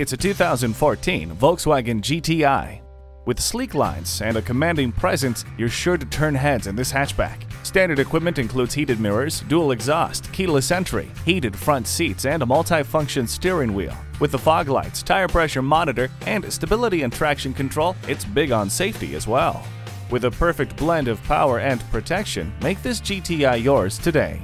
It's a 2014 Volkswagen GTI. With sleek lines and a commanding presence, you're sure to turn heads in this hatchback. Standard equipment includes heated mirrors, dual exhaust, keyless entry, heated front seats, and a multi-function steering wheel. With the fog lights, tire pressure monitor, and stability and traction control, it's big on safety as well. With a perfect blend of power and protection, make this GTI yours today.